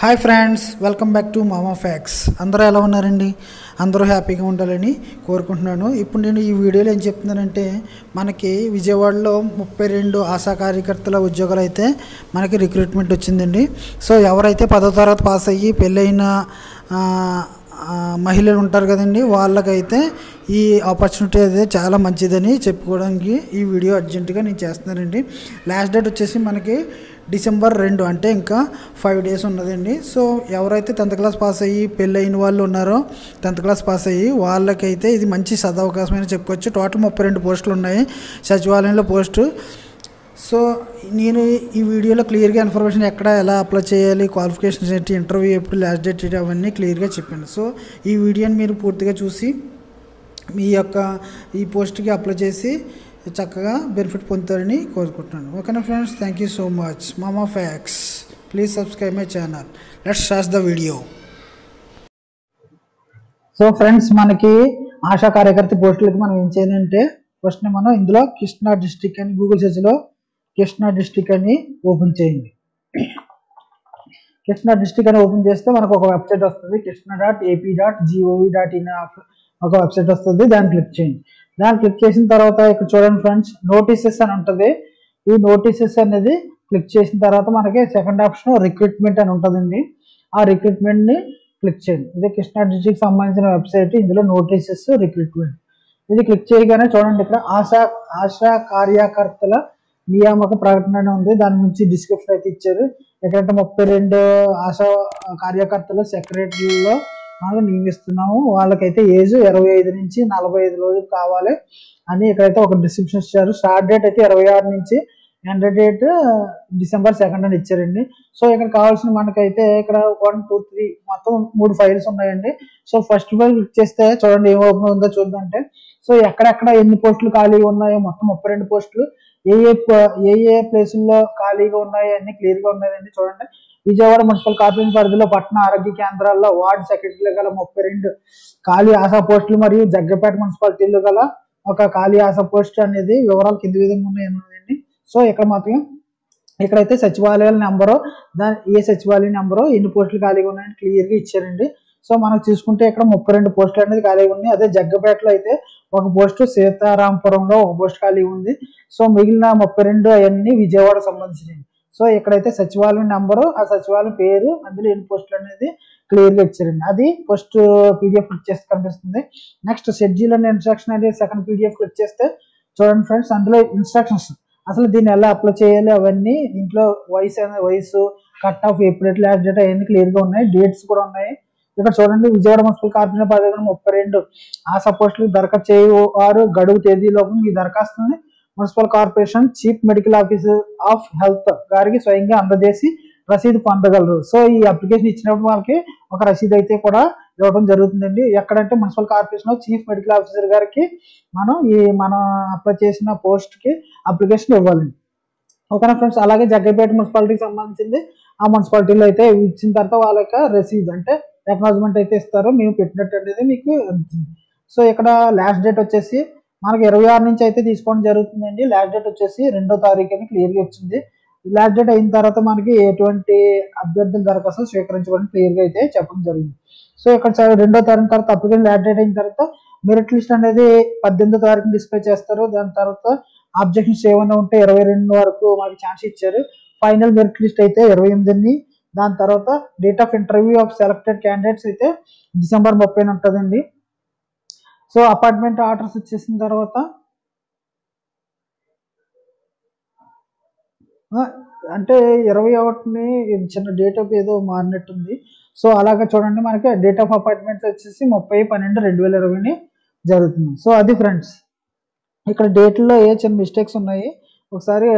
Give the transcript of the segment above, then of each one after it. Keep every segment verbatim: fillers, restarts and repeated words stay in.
High friends welcome back to Mama facts अंदर एला उन्नारंडी अंदरू హ్యాపీగా ఉండాలని కోరుకుంటున్నాను। ఇప్పుడు నేను ఈ వీడియోలో ఏం చెప్తున్నానంటే మనకి విజయవాడలో ముప్పై రెండు ఆశా కార్యకర్తల ఉద్యోగాలైతే మనకి రిక్రూట్‌మెంట్ వచ్చిందండి। సో ఎవరైతే పదో తరగతి పాస్ అయ్యి పెళ్ళైన మహిళలు ఉంటారు కదండి వాళ్ళకైతే ఈ ఆపర్చునిటీ అయితే చాలా మంచిదని చెప్పుకోవడానికి ఈ వీడియో అర్జెంటుగా నేను చేస్తున్నానండి। లాస్ట్ డేట్ వచ్చేసి మనకి డిసెంబర్ రెండు అంటే ఇంకా ఫైవ్ డేస్ ఉన్నదండి। సో ఎవరైతే టెన్త్ క్లాస్ పాస్ అయ్యి పెళ్ళైన వాళ్ళు ఉన్నారో టెన్త్ క్లాస్ పాస్ అయ్యి వాళ్ళకైతే ఇది మంచి సదవకాశమని చెప్పుకోవచ్చు। టోటల్ ముప్పై రెండు పోస్టులు ఉన్నాయి సచివాలయంలో పోస్టు। సో నేను ఈ వీడియోలో క్లియర్గా ఇన్ఫర్మేషన్ ఎక్కడ ఎలా అప్లై చేయాలి, క్వాలిఫికేషన్స్ ఏంటి, ఇంటర్వ్యూ ఎప్పుడు, లాస్ట్ డేట్ ఏంటి అవన్నీ క్లియర్గా చెప్పాను। సో ఈ వీడియోని మీరు పూర్తిగా చూసి మీ యొక్క ఈ పోస్ట్కి అప్లై చేసి చక్కగా బెనిఫిట్ పొందుతారని కోరుకుంటున్నాను। ఓకేనా friends, thank you so much Mama facts, please subscribe my channel, let's start the video. So friends మనకి ఆశా కార్యకర్త పోస్టులకి మనం ఏం చేయాలంటే ఫస్ట్ మనం ఇందులో కృష్ణా డిస్ట్రిక్ట్ అని గూగుల్ సెర్చ్లో కృష్ణా డిస్ట్రిక్ట్ అని ఓపెన్ చేయండి। కృష్ణా డిస్ట్రిక్ట్ అని ఓపెన్ చేస్తే మనకు ఒక వెబ్సైట్ వస్తుంది, Krishna dot AP dot G O V dot in ఒక వెబ్సైట్ వస్తుంది। దాన్ని క్లిక్ చేయండి। దాన్ని క్లిక్ చేసిన తర్వాత ఇక్కడ చూడండి ఫ్రెండ్స్, నోటీసెస్ అని ఉంటుంది। ఈ నోటీసెస్ అనేది క్లిక్ చేసిన తర్వాత మనకి సెకండ్ ఆప్షన్ రిక్రూట్మెంట్ అని ఉంటుందండి। ఆ రిక్రూట్మెంట్ని క్లిక్ చేయండి। ఇది కృష్ణా డిస్ట్రిక్ట్ సంబంధించిన వెబ్సైట్, ఇందులో నోటీసెస్ రిక్రూట్మెంట్ ఇది క్లిక్ చేయగానే చూడండి ఇక్కడ ఆశా ఆశా కార్యకర్తల నియామక ప్రకటన అని ఉంది। దాని నుంచి డిస్క్రిప్షన్ అయితే ఇచ్చారు। ఎక్కడంటే ముప్పై రెండు ఆశా కార్యకర్తలు సెక్రటరీలో మనం నియమిస్తున్నాము, వాళ్ళకైతే ఏజ్ ఇరవై ఐదు నుంచి నలభై ఐదు రోజులు కావాలి అని ఇక్కడైతే ఒక డిస్క్రిప్షన్ ఇచ్చారు। స్టార్ట్ డేట్ అయితే ఇరవై ఆరు నుంచి ఎండ్ డేట్ డిసెంబర్ సెకండ్ అని ఇచ్చారండి। సో ఇక్కడ కావాల్సిన మనకైతే ఇక్కడ వన్ టూ త్రీ మొత్తం మూడు ఫైల్స్ ఉన్నాయండి। సో ఫస్ట్ ఫైల్ క్లిక్ చేస్తే చూడండి ఏం ఓపెన్ ఉందో చూద్దామంటే, సో ఎక్కడెక్కడ ఎన్ని పోస్టులు ఖాళీగా ఉన్నాయో మొత్తం ముప్పై రెండు పోస్టులు ఏ ఏ ఏ ప్లేసుల్లో ఖాళీగా ఉన్నాయో అన్ని క్లియర్గా ఉన్నాయండి। చూడండి విజయవాడ మున్సిపల్ కార్పొరేషన్ పరిధిలో పట్టణ ఆరోగ్య కేంద్రాల్లో వార్డు సెక్రటరీలు గల ముప్పై రెండు ఖాళీ ఆశా పోస్టులు మరియు జగ్గపేట మున్సిపాలిటీలు గల ఒక ఖాళీ ఆశా పోస్ట్ అనేది వివరాలు కింది విధంగా ఉన్నాయండి। సో ఇక్కడ మాత్రం ఇక్కడైతే సచివాలయాల నెంబరు, దాని ఏ సచివాలయం నెంబరు, ఎన్ని పోస్టులు ఖాళీగా ఉన్నాయని క్లియర్గా ఇచ్చారండి। సో మనం చూసుకుంటే ఇక్కడ ముప్పై రెండు పోస్టులు అనేది ఖాళీగా ఉన్నాయి। అదే జగ్గపేటలో అయితే ఒక పోస్టు, సీతారాంపురంలో ఒక పోస్ట్ ఖాళీగా ఉంది। సో మిగిలిన ముప్పై రెండు అవన్నీ విజయవాడ సంబంధించినవి। సో ఇక్కడైతే సచివాలయం నెంబరు, ఆ సచివాలయం పేరు, అందులో ఎన్ని పోస్టులు అనేది క్లియర్గా ఇచ్చారండి। అది ఫస్ట్ పీడిఎఫ్ క్లిక్ చేస్తే కనిపిస్తుంది। నెక్స్ట్ షెడ్యూల్ అండ్ ఇన్స్ట్రక్షన్ అనేది సెకండ్ పీడిఎఫ్ క్లిక్ చేస్తే చూడండి ఫ్రెండ్స్, అందులో ఇన్స్ట్రక్షన్స్ అసలు దీన్ని ఎలా అప్లై చేయాలి అవన్నీ దీంట్లో వయసు అనేది వయసు కట్ ఆఫ్ ఎప్పుడెట్ లాస్ట్ డేట్ అవన్నీ క్లియర్గా ఉన్నాయి, డేట్స్ కూడా ఉన్నాయి। ఇక్కడ చూడండి విజయవాడ మున్సిపల్ కార్పొరేషన్ పరిధిలో ముప్పై రెండు ఆశా పోస్టులకు దరఖాస్తు చేయవారు గడువు తేదీలోపు ఈ దరఖాస్తుని municipal corporation chief medical officer of health గారికి స్వయంగా అందజేసి రసీదు పొందగలరు। సో ఈ అప్లికేషన్ ఇచ్చినప్పుడు వాళ్ళకి ఒక రసీదు అయితే కూడా ఇవ్వడం జరుగుతుందండి। ఎక్కడంటే municipal corporation chief medical officer గారికి మనం ఈ మనం అప్లై చేసిన పోస్ట్కి అప్లికేషన్ ఇవ్వాలండి। ఓకేనా ఫ్రెండ్స్, అలాగే జగ్గపేట మున్సిపాలిటీకి సంబంధించింది ఆ మున్సిపాలిటీలో అయితే ఇచ్చిన తర్వాత వాళ్ళకి రసీదు అంటే అక్నాలెడ్జ్‌మెంట్ అయితే ఇస్తారు, మేము పెట్టినట్టు అనేది మీకు అందుతుంది। సో ఇక్కడ లాస్ట్ డేట్ వచ్చేసి మనకి ఇరవై ఆరు నుంచి అయితే తీసుకోవడం జరుగుతుందండి। లాస్ట్ డేట్ వచ్చేసి రెండో తారీఖు అని క్లియర్గా వచ్చింది। లాస్ట్ డేట్ అయిన తర్వాత మనకి ఎటువంటి అభ్యర్థుల దరఖాస్తు స్వీకరించబడిన క్లియర్గా అయితే చెప్పడం జరిగింది। సో ఇక్కడ రెండో తారీఖు తర్వాత అప్లికేషన్ లాస్ట్ డేట్ అయిన తర్వాత మెరిట్ లిస్ట్ అనేది పద్దెనిమిదో తారీఖున డిస్ప్లే చేస్తారు। దాని తర్వాత ఆబ్జెక్షన్స్ ఏమైనా ఉంటే ఇరవై రెండు వరకు మనకి ఛాన్స్ ఇచ్చారు। ఫైనల్ మెరిట్ లిస్ట్ అయితే ఇరవై ఎనిమిదిని, దాని తర్వాత date of interview of selected candidates అయితే డిసెంబర్ ముప్పై ఉంటుందండి। సో అపార్ట్మెంట్ ఆర్డర్స్ వచ్చేసిన తర్వాత అంటే ఇరవై ఒకటిని చిన్న డేట్ ఆఫ్ ఏదో మారినట్టుంది। సో అలాగే చూడండి మనకి డేట్ ఆఫ్ అపాయింట్మెంట్స్ వచ్చేసి ముప్పై పన్నెండు రెండు వేల ఇరవైని జరుగుతుంది। సో అది ఫ్రెండ్స్ ఇక్కడ డేట్లో ఏ చిన్న మిస్టేక్స్ ఉన్నాయి ఒకసారి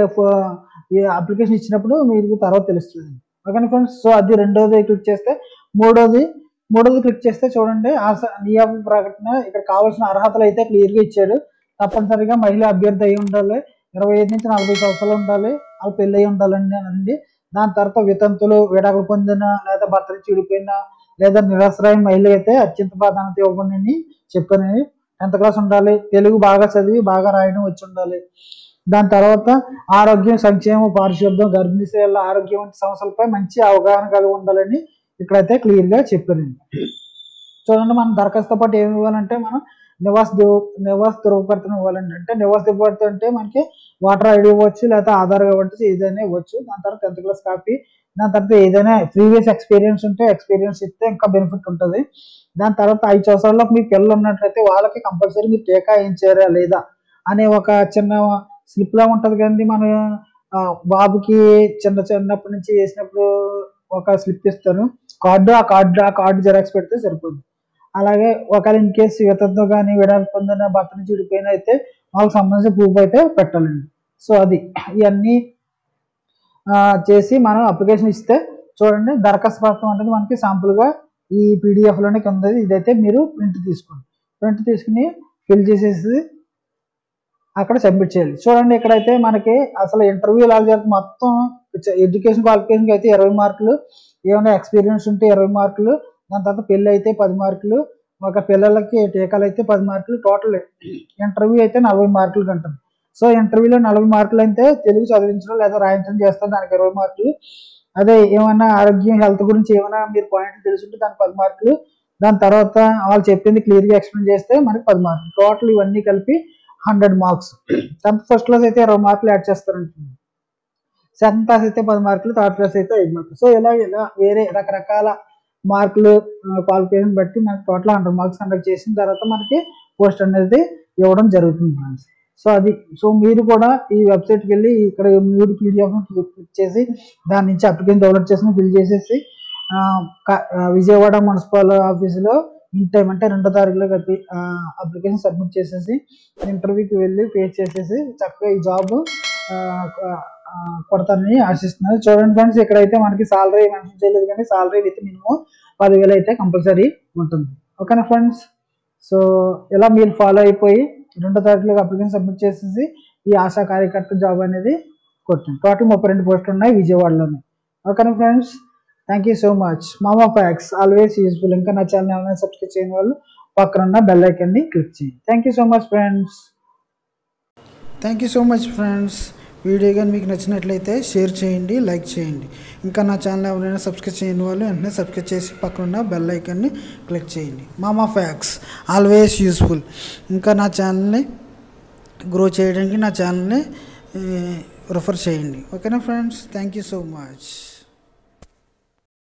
అప్లికేషన్ ఇచ్చినప్పుడు మీకు తర్వాత తెలుస్తుంది। ఓకేనా ఫ్రెండ్స్, సో అది రెండోది క్లిక్ చేస్తే మూడోది మూడోది క్లిక్ చేస్తే చూడండి ఆశా నియామక ప్రకటన ఇక్కడ కావాల్సిన అర్హతలు అయితే క్లియర్గా ఇచ్చాడు। తప్పనిసరిగా మహిళ అభ్యర్థి అయి ఉండాలి, ఇరవై ఐదు నుంచి నలభై సంవత్సరాలు ఉండాలి, వాళ్ళు పెళ్ళి అయి ఉండాలండి అనండి। దాని తర్వాత వితంతులు, విడాకులు పొందిన లేదా భర్త చెడిపోయిన లేదా నిరాశ్రయం మహిళ అయితే అత్యంత ప్రాధాన్యత ఇవ్వండి అని చెప్పాను। టెన్త్ క్లాస్ ఉండాలి, తెలుగు బాగా చదివి బాగా రాయడం వచ్చి ఉండాలి, దాని తర్వాత ఆరోగ్యం సంక్షేమ పారిశుద్ధ్యం గర్భిణీ స్త్రీల ఆరోగ్యం వంటి సమస్యలపై మంచి అవగాహన కలిగి ఉండాలని ఇక్కడైతే క్లియర్ గా చెప్పారండి. చూడండి మనం దరఖాస్తు పాటు ఏమి ఇవ్వాలంటే మనం నివాస నివాస ధృవపత్రం ఇవ్వాలండి. అంటే నివాస ధృవపత్రం అంటే మనకి వాటర్ ఐడి ఇవ్వచ్చు, లేకపోతే ఆధార్ ఇవ్వచ్చు, ఏదైనా ఇవ్వచ్చు. దాని తర్వాత టెన్త్ క్లాస్ కాపీ, దాని తర్వాత ఏదైనా ప్రీవియస్ ఎక్స్పీరియన్స్ ఉంటే ఎక్స్పీరియన్స్ ఇస్తే ఇంకా బెనిఫిట్ ఉంటుంది. దాని తర్వాత ఐదు సంవత్సరాల్లో మీ పిల్లలు ఉన్నట్లయితే వాళ్ళకి కంపల్సరీ మీరు టీకా వేయించారా లేదా అనే ఒక చిన్న స్లిప్లా ఉంటుంది కదండి. మన బాబుకి చిన్న చిన్నప్పటి నుంచి వేసినప్పుడు ఒక స్లిప్ ఇస్తాను కార్డు, ఆ కార్డు ఆ కార్డు జెరాక్స్ పెడితే సరిపోద్ది. అలాగే ఒకవేళ ఇన్ కేసు యువతతో కానీ విడాకులు పొందిన భర్త నుంచి విడిపోయినా అయితే వాళ్ళకి సంబంధించిన ప్రూఫ్ అయితే పెట్టాలండి. సో అది ఇవన్నీ చేసి మనం అప్లికేషన్ ఇస్తే చూడండి దరఖాస్తు పత్రం అనేది మనకి శాంపుల్గా ఈ పీడిఎఫ్లోనే కింద ఇదైతే మీరు ప్రింట్ తీసుకోండి. ప్రింట్ తీసుకుని ఫిల్ చేసేసి అక్కడ సబ్మిట్ చేయాలి. చూడండి ఇక్కడైతే మనకి అసలు ఇంటర్వ్యూ ఎలా జరిగింది మొత్తం ఎడ్యుకేషన్ క్వాలిఫికేషన్కి అయితే ఇరవై మార్కులు, ఏమైనా ఎక్స్పీరియన్స్ ఉంటే ఇరవై మార్కులు, దాని తర్వాత పెళ్ళి అయితే పది మార్కులు, ఒక పిల్లలకి టీకాలు అయితే పది మార్కులు, టోటల్ ఇంటర్వ్యూ అయితే నలభై మార్కులు ఉంటుంది. సో ఇంటర్వ్యూలో నలభై మార్కులు అయితే తెలుగు చదివించడం లేదా రాయించడం చేస్తారు, దానికి ఇరవై మార్కులు. అదే ఏమైనా ఆరోగ్యం హెల్త్ గురించి ఏమైనా మీరు పాయింట్లు తెలుసుంటే దానికి పది మార్కులు. దాని తర్వాత వాళ్ళు చెప్పింది క్లియర్గా ఎక్స్ప్లెయిన్ చేస్తే మనకి పది మార్కులు. టోటల్ ఇవన్నీ కలిపి hundred marks. Tenth first class అయితే ఇరవై మార్కులు యాడ్ చేస్తారంటుంది, సెకండ్ క్లాస్ అయితే పది మార్కులు, థర్డ్ క్లాస్ అయితే ఐదు మార్కులు. సో ఇలా ఇలా వేరే రకరకాల మార్కులు క్వాలిఫికేషన్ బట్టి మనకి టోటల్ హండ్రెడ్ మార్క్స్ కండక్ట్ చేసిన తర్వాత మనకి పోస్ట్ అనేది ఇవ్వడం జరుగుతుంది ఫ్రెండ్స్. సో అది సో మీరు కూడా ఈ వెబ్సైట్కి వెళ్ళి ఇక్కడ మ్యూడ్ పీడిఎఫ్ను క్లిక్ చేసి దాని నుంచి అప్లికేషన్ డౌన్లోడ్ చేసి ఫిల్ చేసేసి విజయవాడ మున్సిపల్ ఆఫీసులో ఇన్ టైం అంటే రెండో తారీఖులో అప్లికేషన్ సబ్మిట్ చేసేసి ఇంటర్వ్యూకి వెళ్ళి ఫేస్ చేసేసి చక్కగా ఈ జాబ్ కొడతానని ఆశిస్తున్నారు. చూడండి ఫ్రెండ్స్ ఇక్కడైతే మనకి సాలరీ మెన్షన్ చేయలేదు కానీ సాలరీ విత్ మినిమం పదివేలు అయితే కంపల్సరీ ఉంటుంది. ఓకేనా ఫ్రెండ్స్. సో ఇలా మీరు ఫాలో అయిపోయి రెండో తారీఖులో అప్లికేషన్ సబ్మిట్ చేసేసి ఈ ఆశా కార్యకర్త జాబ్ అనేది కొట్టండి. టోటల్ ముప్పై రెండు పోస్టులు ఉన్నాయి విజయవాడలోనే. ఓకేనా friends, thank you so much. Mama facts always useful. ఇంకా నా ఛానల్ ఎవరైనా సబ్స్క్రైబ్ చేయని వాళ్ళు పక్కన ఉన్న బెల్ ఐకాన్ని క్లిక్ చేయండి. Thank you so much friends. Thank you so much friends. Video కానీ మీకు నచ్చినట్లయితే షేర్ చేయండి, లైక్ చేయండి. ఇంకా నా ఛానల్ ఎవరైనా సబ్స్క్రైబ్ చేయని వాళ్ళు వెంటనే సబ్స్క్రైబ్ చేసి పక్కన ఉన్న బెల్ ఐకాన్ని క్లిక్ చేయండి. మామా ఫ్యాక్స్ ఆల్వేస్ యూజ్ఫుల్. ఇంకా నా ఛానల్ని గ్రో చేయడానికి నా ఛానల్ని రిఫర్ చేయండి. ఓకేనా friends, thank you so much.